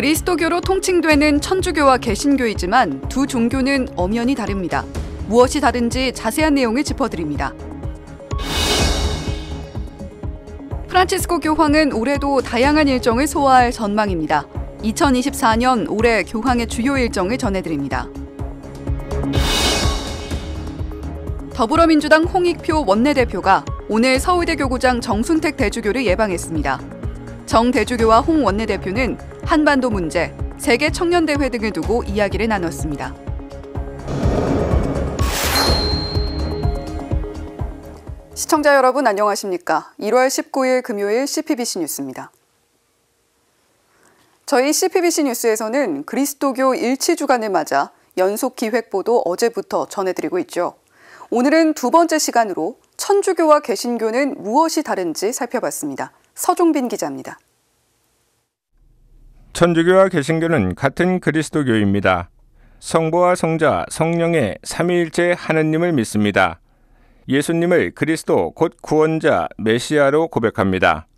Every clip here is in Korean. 그리스도교로 통칭되는 천주교와 개신교이지만 두 종교는 엄연히 다릅니다. 무엇이 다른지 자세한 내용을 짚어드립니다. 프란치스코 교황은 올해도 다양한 일정을 소화할 전망입니다. 2024년 올해 교황의 주요 일정을 전해드립니다. 더불어민주당 홍익표 원내대표가 오늘 서울대교구장 정순택 대주교를 예방했습니다. 정 대주교와 홍 원내대표는 한반도 문제, 세계청년대회 등을 두고 이야기를 나눴습니다. 시청자 여러분 안녕하십니까? 1월 19일 금요일 CPBC 뉴스입니다. 저희 CPBC 뉴스에서는 그리스도교 일치주간을 맞아 연속 기획보도 어제부터 전해드리고 있죠. 오늘은 두 번째 시간으로 천주교와 개신교는 무엇이 다른지 살펴봤습니다. 서종빈 기자입니다. 천주교와 개신교는 같은 그리스도교입니다. 성부와 성자, 성령의 삼위일체 하느님을 믿습니다. 예수님을 그리스도 곧 구원자, 메시아로 고백합니다.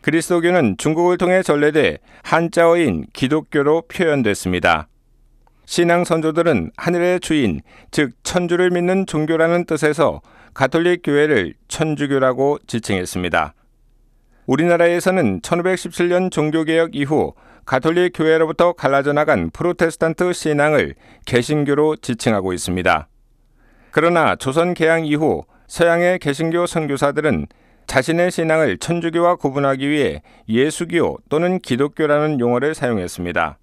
그리스도교는 중국을 통해 전래돼 한자어인 기독교로 표현됐습니다. 신앙 선조들은 하늘의 주인, 즉 천주를 믿는 종교라는 뜻에서 가톨릭 교회를 천주교라고 지칭했습니다. 우리나라에서는 1517년 종교개혁 이후 가톨릭 교회로부터 갈라져 나간 프로테스탄트 신앙을 개신교로 지칭하고 있습니다. 그러나 조선개항 이후 서양의 개신교 선교사들은 자신의 신앙을 천주교와 구분하기 위해 예수교 또는 기독교라는 용어를 사용했습니다.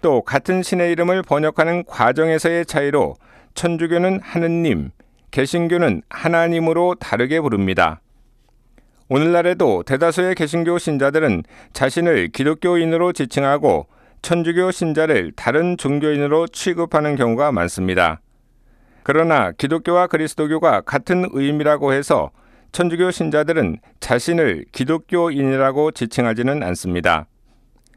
또 같은 신의 이름을 번역하는 과정에서의 차이로 천주교는 하느님, 개신교는 하나님으로 다르게 부릅니다. 오늘날에도 대다수의 개신교 신자들은 자신을 기독교인으로 지칭하고 천주교 신자를 다른 종교인으로 취급하는 경우가 많습니다. 그러나 기독교와 그리스도교가 같은 의미라고 해서 천주교 신자들은 자신을 기독교인이라고 지칭하지는 않습니다.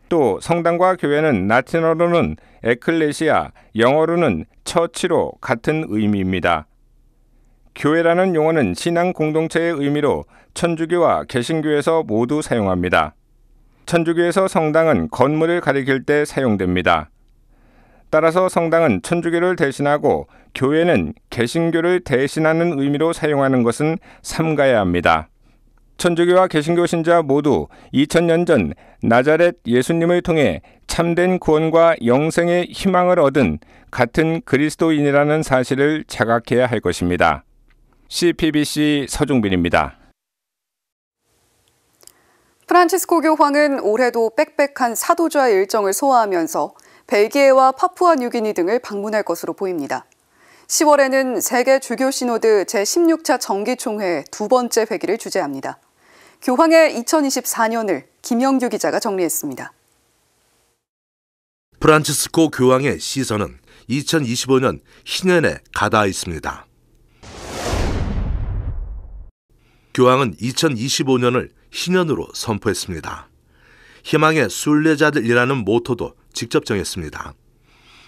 또 성당과 교회는 라틴어로는 에클레시아, 영어로는 처치로 같은 의미입니다. 교회라는 용어는 신앙 공동체의 의미로 천주교와 개신교에서 모두 사용합니다. 천주교에서 성당은 건물을 가리킬 때 사용됩니다. 따라서 성당은 천주교를 대신하고 교회는 개신교를 대신하는 의미로 사용하는 것은 삼가야 합니다. 천주교와 개신교 신자 모두 2000년 전 나자렛 예수님을 통해 참된 구원과 영생의 희망을 얻은 같은 그리스도인이라는 사실을 자각해야 할 것입니다. CPBC 서종빈입니다. 프란치스코 교황은 올해도 빽빽한 사도좌 일정을 소화하면서 벨기에와 파푸아뉴기니 등을 방문할 것으로 보입니다. 10월에는 세계 주교 시노드 제16차 정기총회 두 번째 회기를 주재합니다. 교황의 2024년을 김영규 기자가 정리했습니다. 프란치스코 교황의 시선은 2025년 희년에 가닿아 있습니다. 교황은 2025년을 희년으로 선포했습니다. 희망의 순례자들이라는 모토도 직접 정했습니다.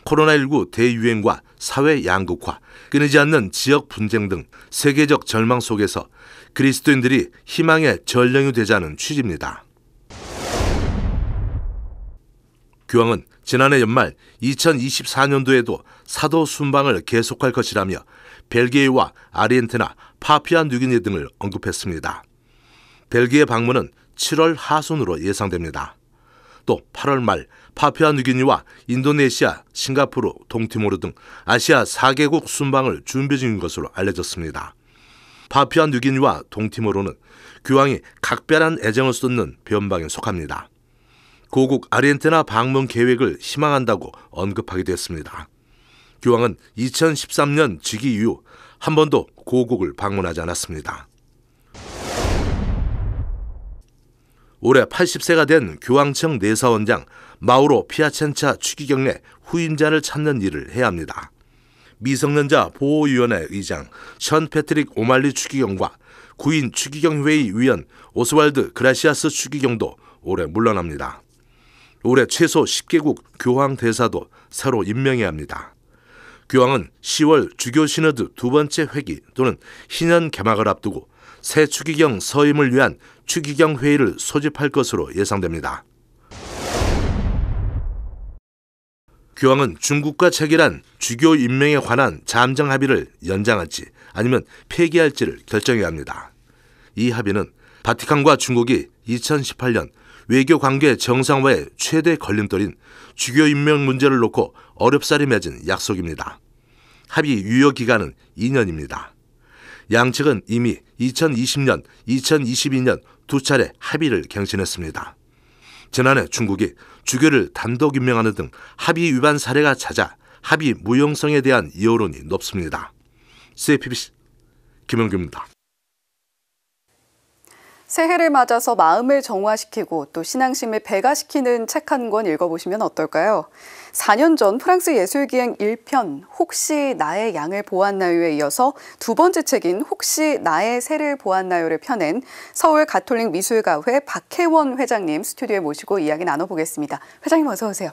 코로나19 대유행과 사회 양극화, 끊이지 않는 지역 분쟁 등 세계적 절망 속에서 그리스도인들이 희망의 전령이 되자는 취지입니다. 교황은 지난해 연말 2024년도에도 사도 순방을 계속할 것이라며 벨기에와 아르헨티나, 파푸아뉴기니 등을 언급했습니다. 벨기에 방문은 7월 하순으로 예상됩니다. 또 8월 말 파푸아뉴기니와 인도네시아, 싱가포르, 동티모르 등 아시아 4개국 순방을 준비 중인 것으로 알려졌습니다. 파푸아뉴기니와 동티모르는 교황이 각별한 애정을 쏟는 변방에 속합니다. 고국 아르헨티나 방문 계획을 희망한다고 언급하기도 했습니다. 교황은 2013년 즉위 이후 한 번도 고국을 방문하지 않았습니다. 올해 80세가 된 교황청 내사원장 마우로 피아첸차 추기 경례 후임자를 찾는 일을 해야 합니다. 미성년자 보호위원회 의장 션 패트릭 오말리 추기경과 구인 추기경회의 위원 오스왈드 그라시아스 추기경도 올해 물러납니다. 올해 최소 10개국 교황 대사도 새로 임명해야 합니다. 교황은 10월 주교 시노드 두 번째 회기 또는 희년 개막을 앞두고 새 추기경 서임을 위한 추기경 회의를 소집할 것으로 예상됩니다. 교황은 중국과 체결한 주교 임명에 관한 잠정 합의를 연장할지 아니면 폐기할지를 결정해야 합니다. 이 합의는 바티칸과 중국이 2018년 외교 관계 정상화의 최대 걸림돌인 주교 임명 문제를 놓고 어렵사리 맺은 약속입니다. 합의 유효 기간은 2년입니다. 양측은 이미 2020년, 2022년 두 차례 합의를 갱신했습니다. 지난해 중국이 주교를 단독 임명하는 등 합의 위반 사례가 잦아 합의 무용성에 대한 여론이 높습니다. CPBC 김영규입니다. 새해를 맞아서 마음을 정화시키고 또 신앙심을 배가시키는 책 한 권 읽어보시면 어떨까요? 4년 전 프랑스 예술기행 1편 혹시 나의 양을 보았나요에 이어서 두 번째 책인 혹시 나의 새를 보았나요를 펴낸 서울 가톨릭 미술가회 박혜원 회장님 스튜디오에 모시고 이야기 나눠보겠습니다. 회장님 어서 오세요.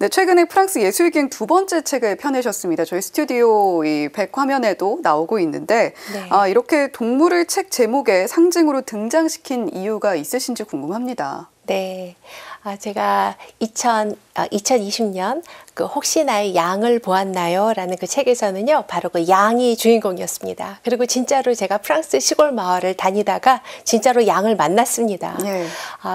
네, 최근에 프랑스 예술기행 두 번째 책을 펴내셨습니다. 저희 스튜디오 이 백화면에도 나오고 있는데 네. 이렇게 동물을 책 제목에 상징으로 등장시킨 이유가 있으신지 궁금합니다. 네, 제가 2020년 그 혹시 나의 양을 보았나요? 라는 그 책에서는요, 바로 그 양이 주인공이었습니다. 그리고 진짜로 제가 프랑스 시골 마을을 다니다가 진짜로 양을 만났습니다. 네.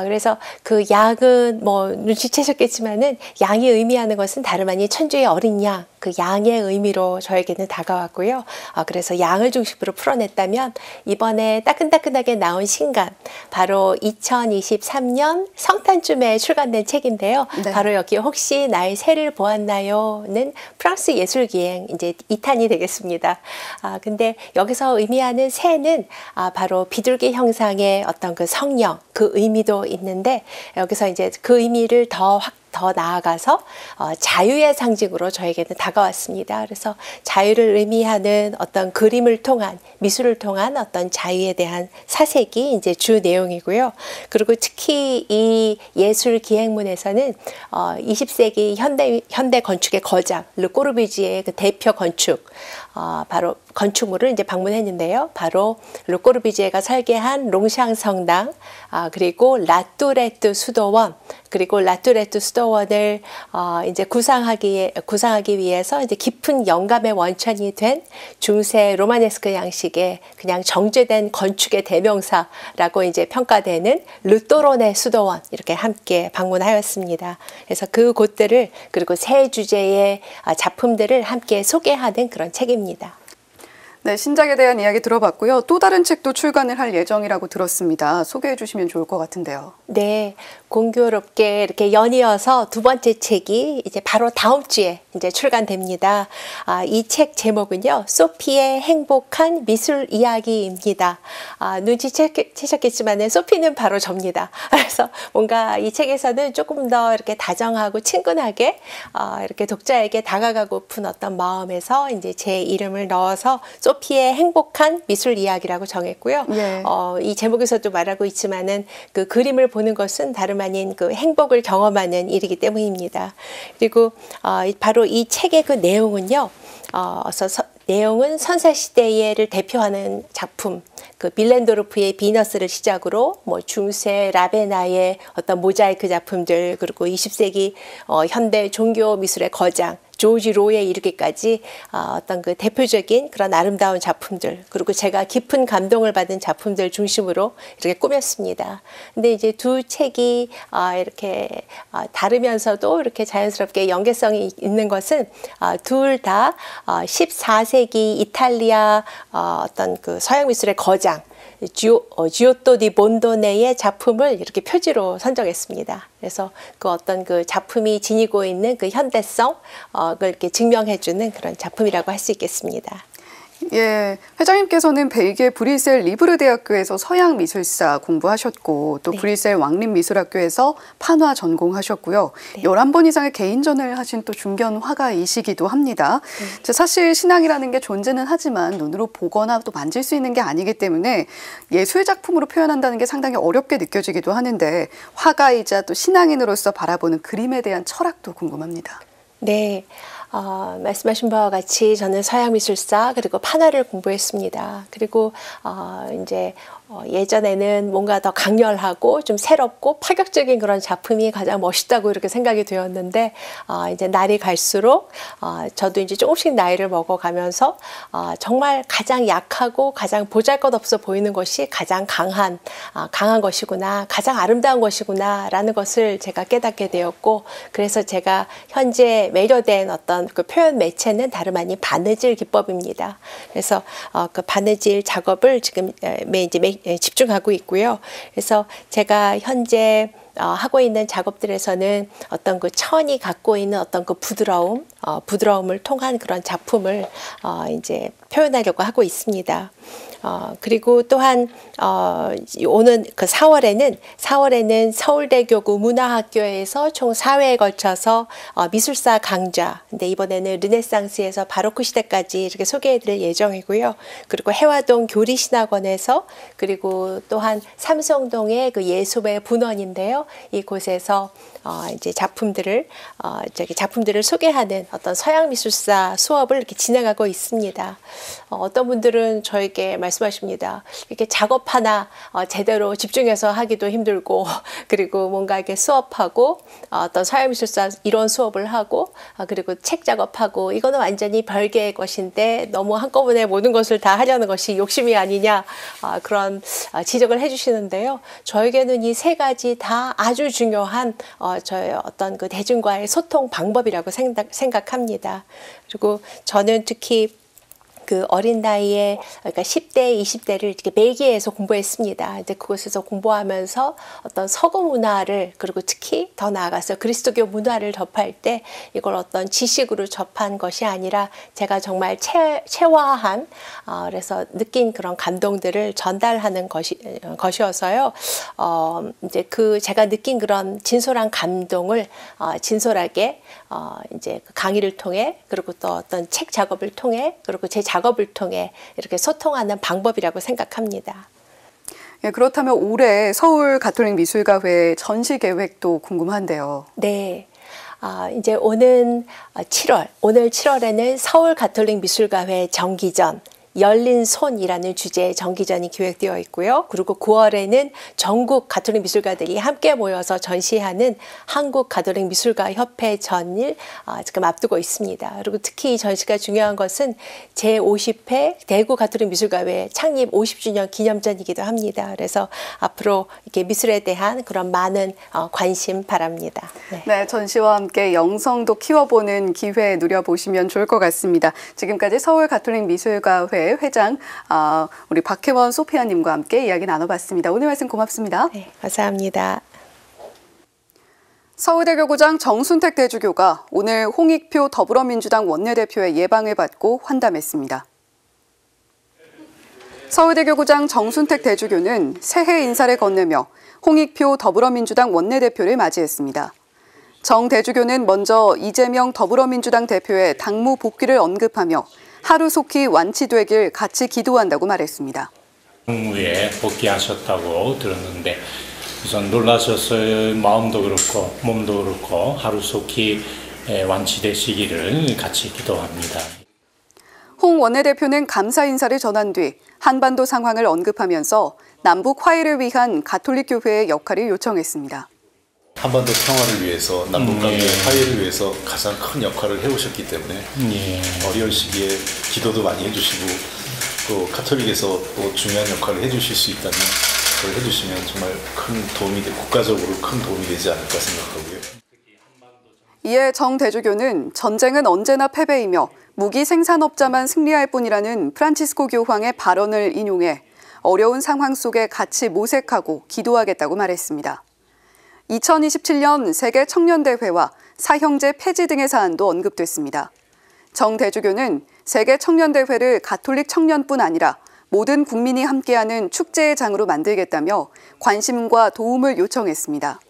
그래서 그 양은 뭐 눈치채셨겠지만은 양이 의미하는 것은 다름 아닌 천주의 어린 양, 그 양의 의미로 저에게는 다가왔고요. 그래서 양을 중심으로 풀어냈다면 이번에 따끈따끈하게 나온 신간, 바로 2023년 성탄쯤에 출간된 책인데요. 네. 바로 여기 혹시 나의 새를 보았나요?는 프랑스 예술기행 이제 2탄이 되겠습니다. 근데 여기서 의미하는 새는 바로 비둘기 형상의 어떤 그 성령, 그 의미도 있는데 여기서 이제 그 의미를 더 나아가서 자유의 상징으로 저에게는 다가왔습니다. 그래서 자유를 의미하는 어떤 그림을 통한 미술을 통한 어떤 자유에 대한 사색이 이제 주 내용이고요. 그리고 특히 이 예술 기행문에서는 20세기 현대 건축의 거장 르꼬르비지의 그 대표 건축 바로 건축물을 이제 방문했는데요. 바로 르꼬르비지에가 설계한 롱샹 성당, 그리고 라뚜레트 수도원, 그리고 라뚜레트 수도원을 이제 구상하기 위해서 이제 깊은 영감의 원천이 된 중세 로마네스크 양식의 그냥 정제된 건축의 대명사라고 이제 평가되는 루토론의 수도원 이렇게 함께 방문하였습니다. 그래서 그 곳들을 그리고 새 주제의 작품들을 함께 소개하는 그런 책입니다. 네, 신작에 대한 이야기 들어봤고요. 또 다른 책도 출간을 할 예정이라고 들었습니다. 소개해 주시면 좋을 것 같은데요. 네, 공교롭게 이렇게 연이어서 두 번째 책이 이제 바로 다음 주에 이제 출간됩니다. 이 책 제목은요, 소피의 행복한 미술 이야기입니다. 눈치채셨겠지만은 소피는 바로 접니다. 그래서 뭔가 이 책에서는 조금 더 이렇게 다정하고 친근하게 이렇게 독자에게 다가가고픈 어떤 마음에서 이제 제 이름을 넣어서 소피의 행복한 미술 이야기라고 정했고요. 네. 이 제목에서도 말하고 있지만은 그 그림을 보는 것은 다름 아닌 그 행복을 경험하는 일이기 때문입니다. 그리고 바로 이 책의 그 내용은요. 내용은 선사시대를 대표하는 작품 그 빌렌도르프의 비너스를 시작으로 뭐 중세 라베나의 어떤 모자이크 작품들 그리고 20세기 현대 종교 미술의 거장 조지 로에 이르기까지 어떤 그 대표적인 그런 아름다운 작품들 그리고 제가 깊은 감동을 받은 작품들 중심으로 이렇게 꾸몄습니다. 근데 이제 두 책이 이렇게 다르면서도 이렇게 자연스럽게 연계성이 있는 것은 둘 다 14세기 이탈리아 어떤 그 서양 미술의 거장 지오토 디 본도네의 작품을 이렇게 표지로 선정했습니다. 그래서 그 어떤 그 작품이 지니고 있는 그 현대성을 이렇게 증명해주는 그런 작품이라고 할 수 있겠습니다. 예, 회장님께서는 벨기에 브뤼셀 리브르 대학교에서 서양 미술사 공부하셨고 또 네. 브뤼셀 왕립 미술학교에서 판화 전공하셨고요. 네. 11번 이상의 개인전을 하신 또 중견 화가이시기도 합니다. 네. 사실 신앙이라는 게 존재는 하지만 눈으로 보거나 또 만질 수 있는 게 아니기 때문에 예술 작품으로 표현한다는 게 상당히 어렵게 느껴지기도 하는데 화가이자 또 신앙인으로서 바라보는 그림에 대한 철학도 궁금합니다. 네. 말씀하신 바와 같이 저는 서양 미술사 그리고 판화를 공부했습니다. 그리고 이제 예전에는 뭔가 더 강렬하고 좀 새롭고 파격적인 그런 작품이 가장 멋있다고 이렇게 생각이 되었는데, 이제 날이 갈수록 저도 이제 조금씩 나이를 먹어가면서 정말 가장 약하고 가장 보잘것없어 보이는 것이 가장 강한 것이구나, 가장 아름다운 것이구나 라는 것을 제가 깨닫게 되었고, 그래서 제가 현재 매료된 어떤 그 표현 매체는 다름 아닌 바느질 기법입니다. 그래서 그 바느질 작업을 지금 이제 집중하고 있고요. 그래서 제가 현재 하고 있는 작업들에서는 어떤 그 천이 갖고 있는 어떤 그 부드러움, 부드러움을 통한 그런 작품을 이제 표현하려고 하고 있습니다. 그리고 또한 오는 그 4월에는 서울대교구 문화학교에서 총 4회에 걸쳐서 미술사 강좌, 근데 이번에는 르네상스에서 바로크 시대까지 이렇게 소개해드릴 예정이고요. 그리고 해화동 교리신학원에서, 그리고 또한 삼성동의 그 예술의 분원인데요, 이곳에서 이제 작품들을 소개하는 어떤 서양 미술사 수업을 이렇게 진행하고 있습니다. 어떤 분들은 저에게 말씀하십니다. 이렇게 작업 하나 제대로 집중해서 하기도 힘들고, 그리고 뭔가 이렇게 수업하고 어떤 서양 미술사 이런 수업을 하고, 그리고 책 작업하고, 이거는 완전히 별개의 것인데 너무 한꺼번에 모든 것을 다 하려는 것이 욕심이 아니냐, 그런 지적을 해주시는데요. 저에게는 이 세 가지 다 아주 중요한 저의 어떤 그 대중과의 소통 방법이라고 생각합니다. 그리고 저는 특히 그 어린 나이에, 그러니까 10대, 20대를 이렇게 벨기에에서 공부했습니다. 이제 그곳에서 공부하면서 어떤 서구 문화를, 그리고 특히 더 나아가서 그리스도교 문화를 접할 때 이걸 어떤 지식으로 접한 것이 아니라 제가 정말 체화한, 그래서 느낀 그런 감동들을 전달하는 것이어서요. 이제 그 제가 느낀 그런 진솔한 감동을 진솔하게 이제 강의를 통해, 그리고 또 어떤 책 작업을 통해, 그리고 제 작업을 통해 이렇게 소통하는 방법이라고 생각합니다. 예, 그렇다면 올해 서울 가톨릭 미술가회 전시 계획도 궁금한데요. 네. 이제 오늘 7월에는 서울 가톨릭 미술가회 정기전, 열린 손이라는 주제의 정기전이 기획되어 있고요. 그리고 9월에는 전국 가톨릭 미술가들이 함께 모여서 전시하는 한국 가톨릭 미술가 협회 전일 지금 앞두고 있습니다. 그리고 특히 이 전시가 중요한 것은 제50회 대구 가톨릭 미술가회 창립 50주년 기념전이기도 합니다. 그래서 앞으로 이렇게 미술에 대한 그런 많은 관심 바랍니다. 네, 전시와 함께 영성도 키워보는 기회 누려보시면 좋을 것 같습니다. 지금까지 서울 가톨릭 미술가회 회장 우리 박혜원 소피아님과 함께 이야기 나눠봤습니다. 오늘 말씀 고맙습니다. 네, 감사합니다. 서울대교구장 정순택 대주교가 오늘 홍익표 더불어민주당 원내대표의 예방을 받고 환담했습니다. 서울대교구장 정순택 대주교는 새해 인사를 건네며 홍익표 더불어민주당 원내대표를 맞이했습니다. 정 대주교는 먼저 이재명 더불어민주당 대표의 당무 복귀를 언급하며 하루속히 완치되길 같이 기도한다고 말했습니다. 당무에 복귀하셨다고 들었는데 우선 놀라셨어요. 마음도 그렇고 몸도 그렇고 하루속히 완치되시기를 같이 기도합니다. 홍 원내대표는 감사 인사를 전한 뒤 한반도 상황을 언급하면서 남북 화해를 위한 가톨릭 교회의 역할을 요청했습니다. 한반도 평화를 위해서, 남북관계 화해를 위해서 가장 큰 역할을 해오셨기 때문에 어려운 시기에 기도도 많이 해주시고 또 카톨릭에서 또 중요한 역할을 해주실 수 있다면 그걸 해주시면 정말 큰 도움이 되고 국가적으로 큰 도움이 되지 않을까 생각하고요. 이에 정 대주교는 전쟁은 언제나 패배이며 무기 생산업자만 승리할 뿐이라는 프란치스코 교황의 발언을 인용해 어려운 상황 속에 같이 모색하고 기도하겠다고 말했습니다. 2027년 세계청년대회와 사형제 폐지 등의 사안도 언급됐습니다. 정 대주교는 세계청년대회를 가톨릭 청년뿐 아니라 모든 국민이 함께하는 축제의 장으로 만들겠다며 관심과 도움을 요청했습니다.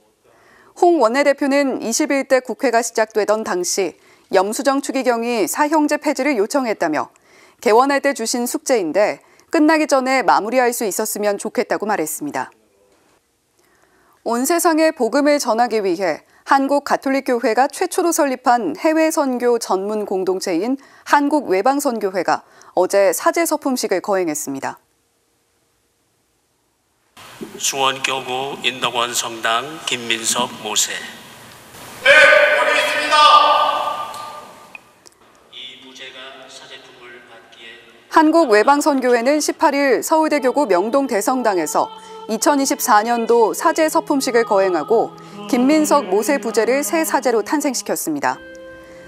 홍 원내대표는 21대 국회가 시작되던 당시 염수정 추기경이 사형제 폐지를 요청했다며 개원할 때 주신 숙제인데 끝나기 전에 마무리할 수 있었으면 좋겠다고 말했습니다. 온 세상에 복음을 전하기 위해 한국 가톨릭 교회가 최초로 설립한 해외 선교 전문 공동체인 한국 외방 선교회가 어제 사제 서품식을 거행했습니다. 수원교구 인덕원 성당 김민석 모세. 네, 모르겠습니다. 이 부제가 사제품을 받기에 한국 외방선교회는 18일 서울대교구 명동 대성당에서 2024년도 사제 서품식을 거행하고 김민석 모세 부제를 새 사제로 탄생시켰습니다.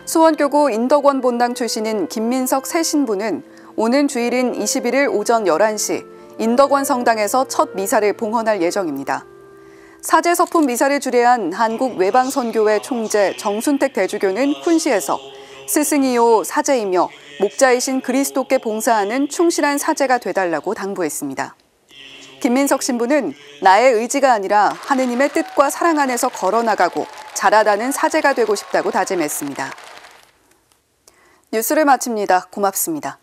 수원교구 인덕원 본당 출신인 김민석 새 신부는 오는 주일인 21일 오전 11시 인덕원 성당에서 첫 미사를 봉헌할 예정입니다. 사제 서품 미사를 주례한 한국외방선교회 총재 정순택 대주교는 쿤시에서 스승이요 사제이며 목자이신 그리스도께 봉사하는 충실한 사제가 되달라고 당부했습니다. 김민석 신부는 나의 의지가 아니라 하느님의 뜻과 사랑 안에서 걸어나가고 자라나는 사제가 되고 싶다고 다짐했습니다. 뉴스를 마칩니다. 고맙습니다.